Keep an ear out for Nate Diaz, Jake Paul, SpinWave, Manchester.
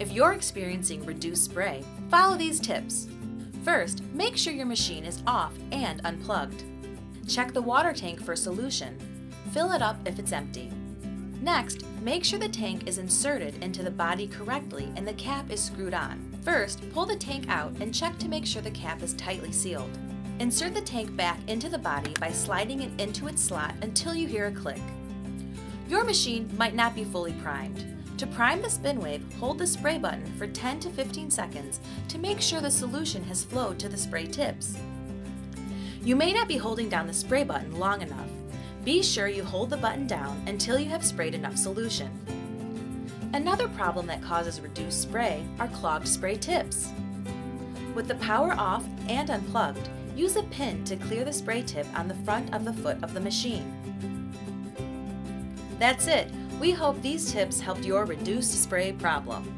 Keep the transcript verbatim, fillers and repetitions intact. If you're experiencing reduced spray, follow these tips. First, make sure your machine is off and unplugged. Check the water tank for solution. Fill it up if it's empty. Next, make sure the tank is inserted into the body correctly and the cap is screwed on. First, pull the tank out and check to make sure the cap is tightly sealed. Insert the tank back into the body by sliding it into its slot until you hear a click. Your machine might not be fully primed. To prime the SpinWave, hold the spray button for ten to fifteen seconds to make sure the solution has flowed to the spray tips. You may not be holding down the spray button long enough. Be sure you hold the button down until you have sprayed enough solution. Another problem that causes reduced spray are clogged spray tips. With the power off and unplugged, use a pin to clear the spray tip on the front of the foot of the machine. That's it! We hope these tips helped your reduced spray problem.